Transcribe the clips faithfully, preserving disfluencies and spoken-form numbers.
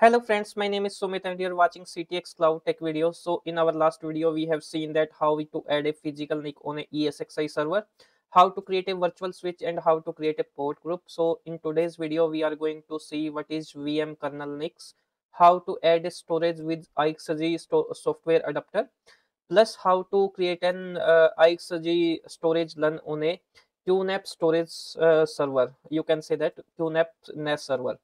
Hello friends, my name is Sumit and you are watching C T X Cloud Tech video. So in our last video, we have seen that how we to add a physical N I C on a E S X i server, how to create a virtual switch and how to create a port group. So in today's video, we are going to see what is V M kernel N I Cs, how to add a storage with iSCSI software adapter, plus how to create an uh, iSCSI storage LAN on a Q NAP storage uh, server. You can say that Q NAP N A S server.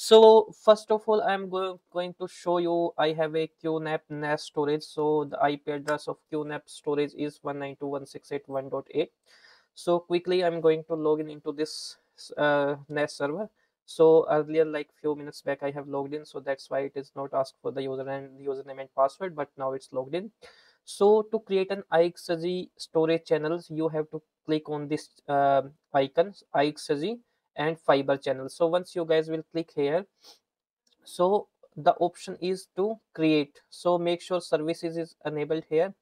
So first of all, I'm go going to show you I have a Q NAP N A S storage. So the I P address of Q NAP storage is one ninety-two dot one sixty-eight dot one dot eight. So quickly I'm going to log in into this uh, N A S server. So earlier, like few minutes back, I have logged in. So that's why it is not asked for the user and username and password, but now it's logged in. So to create an iSCSI storage channels, you have to click on this uh, icon, iSCSI and fiber channel. So once you guys will click here, so the option is to create. So make sure services is enabled here,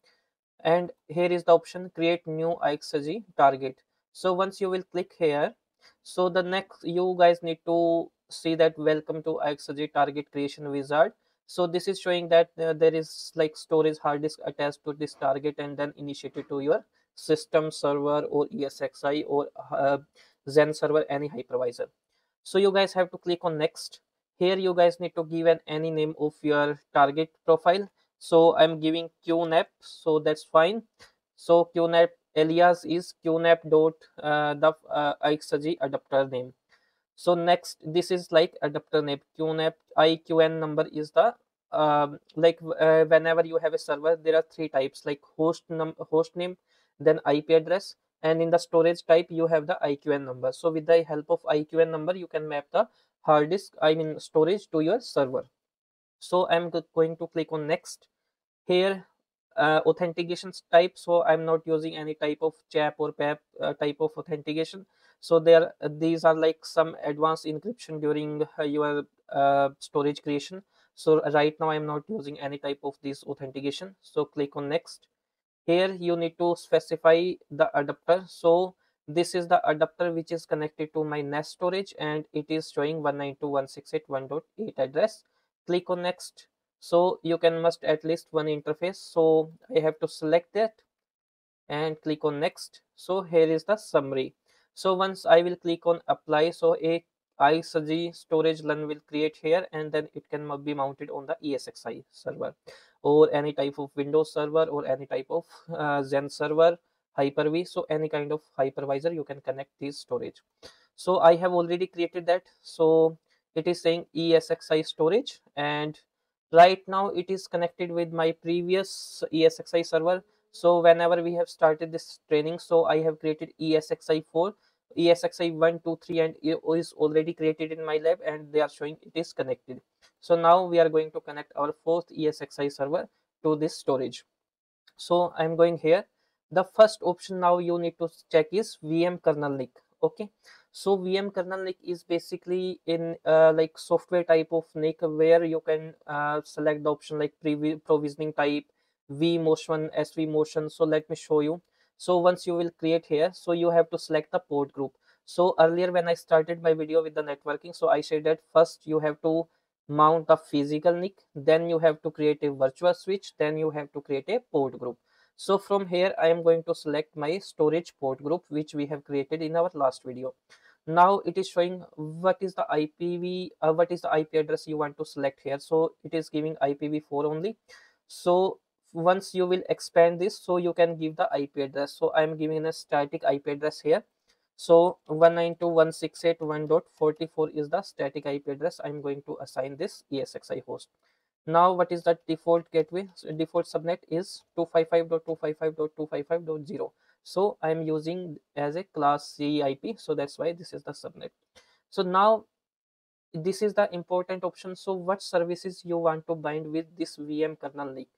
and here is the option create new iSCSI target. So once you will click here, so the next you guys need to see that welcome to iSCSI target creation wizard. So this is showing that uh, there is like storage hard disk attached to this target and then initiated to your system server or E S X i or uh, Xen server, any hypervisor. So you guys have to click on next. Here you guys need to give an any name of your target profile. So I'm giving Q NAP, so that's fine. So Q NAP alias is Q NAP dot uh, the uh, iSCSI adapter name. So next, this is like adapter name. Q NAP I Q N number is the um, like uh, whenever you have a server, there are three types, like host num host name, then I P address, and in the storage type you have the I Q N number. So with the help of I Q N number, you can map the hard disk, I mean storage, to your server. So I'm going to click on next. Here uh, authentication type, so I'm not using any type of CHAP or PAP uh, type of authentication. So there uh, these are like some advanced encryption during uh, your uh, storage creation. So right now I'm not using any type of this authentication. So click on next. Here you need to specify the adapter. So this is the adapter which is connected to my N A S storage, and it is showing one ninety-two dot one sixty-eight dot one dot eight address. Click on next. So you can must at least one interface. So I have to select that and click on next. So here is the summary. So once I will click on apply, so a iSCSI storage LAN will create here, and then it can be mounted on the E S X i server or any type of Windows server or any type of uh, Xen server, Hyper-V. So any kind of hypervisor you can connect this storage. So I have already created that. So it is saying E S X i storage, and right now it is connected with my previous E S X i server. So whenever we have started this training, so I have created E S X i four. E S X i one, two, three and is already created in my lab, and they are showing it is connected. So now we are going to connect our fourth E S X i server to this storage. So I'm going here. The first option now you need to check is V M kernel N I C. Okay, so V M kernel N I C is basically in uh, like software type of N I C, where you can uh, select the option like provisioning type, VMotion, SVMotion. So let me show you. So once you will create here, so you have to select the port group. So earlier when I started my video with the networking, so I said that first you have to mount the physical N I C, then you have to create a virtual switch, then you have to create a port group. So from here I am going to select my storage port group which we have created in our last video. Now it is showing what is the I P V, uh, what is the I P address you want to select here. So it is giving I P v four only. So once you will expand this, so you can give the I P address. So I am giving a static I P address here. So one ninety-two dot one sixty-eight dot one dot forty-four is the static I P address I am going to assign this E S X i host. Now what is the default gateway? So default subnet is two fifty-five dot two fifty-five dot two fifty-five dot zero. So I am using as a class C I P. So that's why this is the subnet. So now this is the important option. So what services you want to bind with this V M kernel N I C?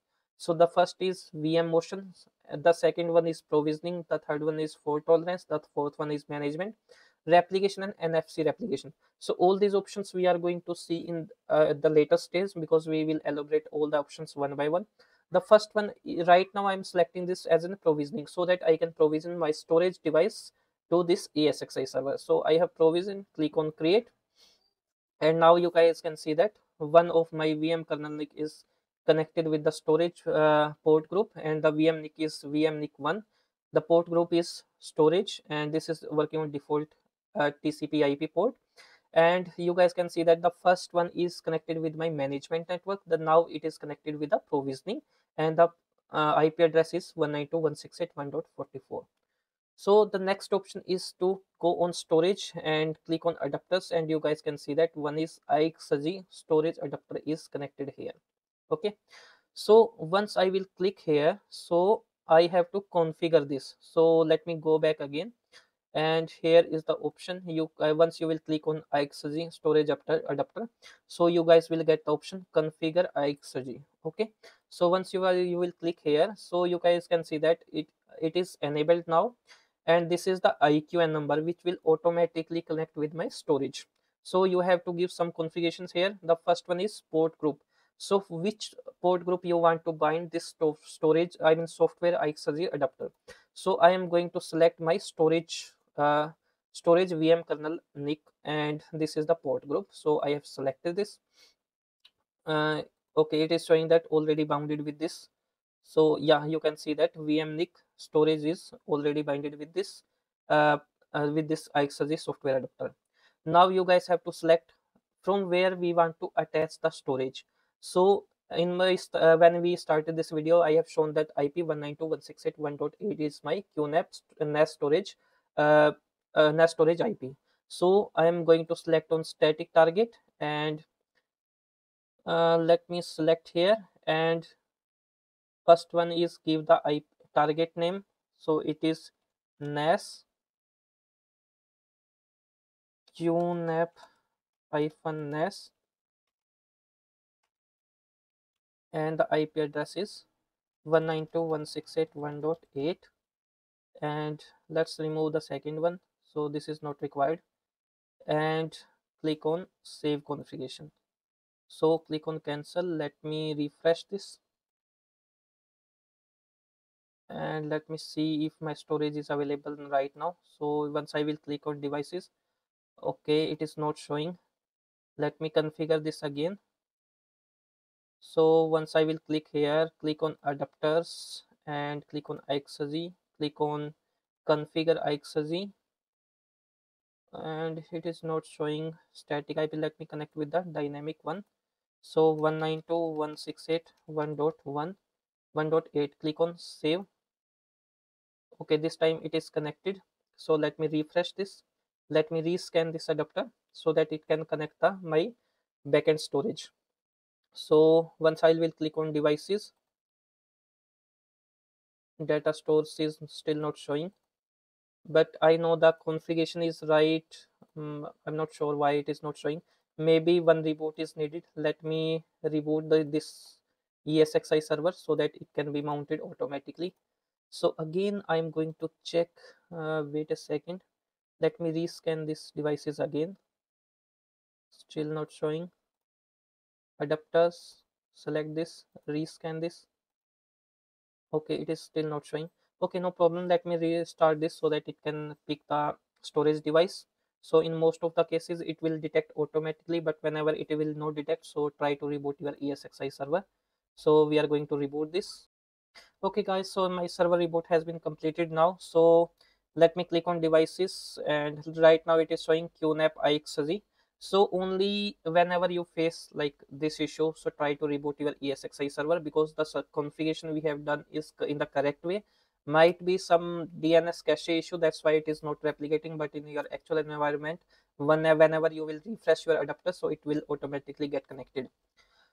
So the first is VMotion, the second one is provisioning, the third one is fault tolerance, the fourth one is management, replication and N F C replication. So all these options we are going to see in uh, the later stage, because we will elaborate all the options one by one. The first one, right now I'm selecting this as in provisioning, so that I can provision my storage device to this E S X i server. So I have provision, click on create, and now you guys can see that one of my V M kernel N I C is connected with the storage uh, port group, and the V M N I C is V M N I C one. The port group is storage, and this is working on default uh, T C P I P port. And you guys can see that the first one is connected with my management network. The now it is connected with the provisioning, and the uh, I P address is one ninety-two dot one sixty-eight dot one dot forty-four. So the next option is to go on storage and click on adapters, and you guys can see that one is iSCSI storage adapter is connected here. Okay, so once I will click here, so I have to configure this. So let me go back again, and here is the option. You uh, once you will click on iSCSI storage adapter, so you guys will get the option configure iSCSI. Okay, so once you are you will click here, so you guys can see that it it is enabled now, and this is the I Q N number which will automatically connect with my storage. So you have to give some configurations here. The first one is port group. So which port group you want to bind this storage, I mean software iSCSI adapter. So I am going to select my storage uh, storage V M kernel N I C, and this is the port group. So I have selected this. Uh, okay, it is showing that already bounded with this. So yeah, you can see that V M N I C storage is already bounded with this uh, uh, with this iSCSI software adapter. Now you guys have to select from where we want to attach the storage. So in my uh, when we started this video, I have shown that I P one ninety-two dot one sixty-eight dot one dot eight is my Q NAP N A S storage uh, uh, N A S storage I P. So I am going to select on static target, and uh, let me select here, and first one is give the I P target name. So it is N A S Q NAP hyphen N A S, and the I P address is one ninety-two dot one sixty-eight dot one dot eight, and let's remove the second one, so this is not required, and click on save configuration. So click on cancel. Let me refresh this, and let me see if my storage is available right now. So once I will click on devices, okay, it is not showing. Let me configure this again. So once I will click here, click on adapters and click on iSCSI, click on configure iSCSI, and it is not showing static I P. Let me connect with the dynamic one. So one ninety-two dot one sixty-eight dot one dot one dot eight, click on save. Okay, this time it is connected. So let me refresh this. Let me rescan this adapter so that it can connect the my backend storage. So once I will click on devices, data stores is still not showing, but I know the configuration is right. um, I'm not sure why it is not showing. Maybe one reboot is needed. Let me reboot the, this E S X i server so that it can be mounted automatically. So again I'm going to check. Uh, wait a second, let me rescan this devices again. Still not showing. Adapters, select this, rescan this. Okay, it is still not showing. Okay, no problem. Let me restart this so that it can pick the storage device. So in most of the cases it will detect automatically, but whenever it will not detect, so try to reboot your E S X i server. So we are going to reboot this. Okay guys, so my server reboot has been completed now. So let me click on devices, and right now it is showing Q NAP iSCSI. So only whenever you face like this issue, so try to reboot your E S X i server, because the configuration we have done is in the correct way. Might be some D N S cache issue, that's why it is not replicating, but in your actual environment, whenever you will refresh your adapter, so it will automatically get connected.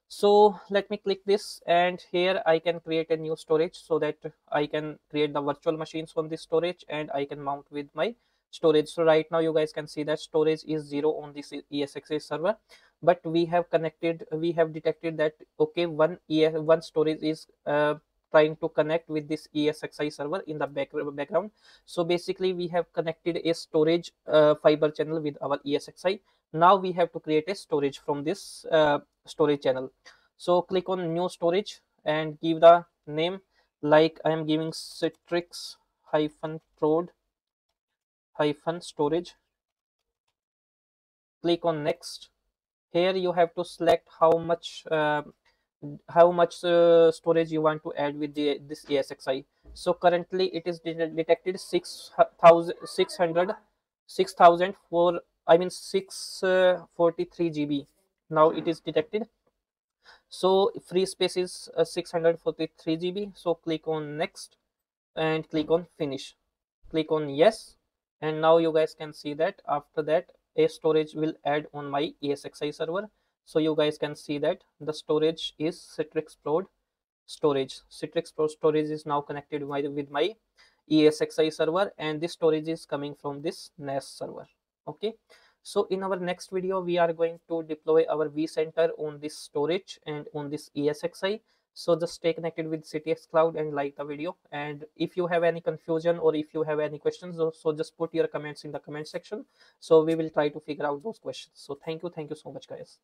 So let me click this, and here I can create a new storage so that I can create the virtual machines on this storage, and I can mount with my storage. So right now you guys can see that storage is zero on this E S X i server, but we have connected, we have detected that okay, one E S, one storage is uh, trying to connect with this E S X i server in the back, background. So basically we have connected a storage uh, fiber channel with our E S X i. Now we have to create a storage from this uh, storage channel. So click on new storage and give the name, like I am giving Citrix hyphen prod hyphen storage. Click on next. here you have to select how much uh, how much uh, storage you want to add with the this E S X i. So currently it is detected six thousand six hundred six thousand four I mean six forty-three G B. Now it is detected. So free space is uh, six hundred forty-three G B. So click on next and click on finish. Click on yes, and now you guys can see that after that a storage will add on my E S X i server. So you guys can see that the storage is Citrix Cloud storage. Citrix Cloud storage is now connected with my E S X i server, and this storage is coming from this N A S server. Okay, so in our next video we are going to deploy our vCenter on this storage and on this E S X i. So just stay connected with C T X Cloud and like the video. And if you have any confusion or if you have any questions, so just put your comments in the comment section. So we will try to figure out those questions. So thank you. Thank you so much, guys.